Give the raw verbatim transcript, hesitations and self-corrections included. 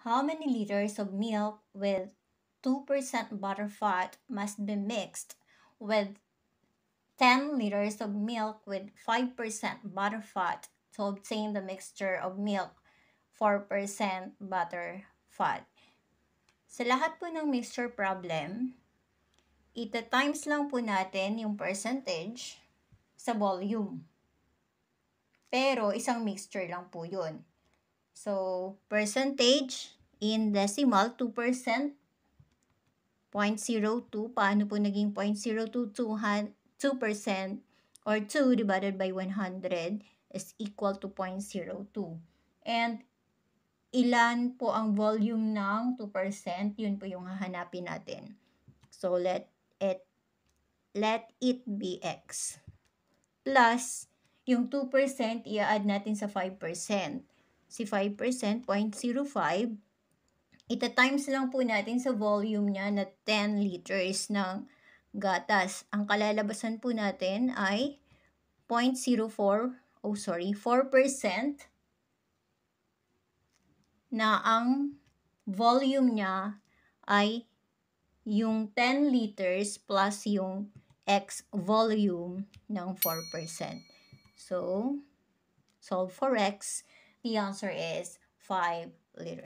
How many liters of milk with two percent butterfat must be mixed with ten liters of milk with five percent butterfat to obtain the mixture of milk, four percent butterfat? Sa lahat po ng mixture problem, ita-times lang po natin yung percentage sa volume. Pero isang mixture lang po yun. So, percentage in decimal, two percent, zero point zero two, paano po naging zero point zero two, two percent, or two divided by one hundred is equal to zero point zero two. And ilan po ang volume ng two percent, yun po yung hahanapin natin. So, let it, let it be x. Plus, yung two percent, i-add natin sa five percent. Si five percent, zero point zero five, ita-times lang po natin sa volume niya na ten liters ng gatas. Ang kalalabasan po natin ay zero point zero four, oh sorry, four percent na ang volume niya ay yung ten liters plus yung x volume ng four percent. So, solve for x. The answer is five liters.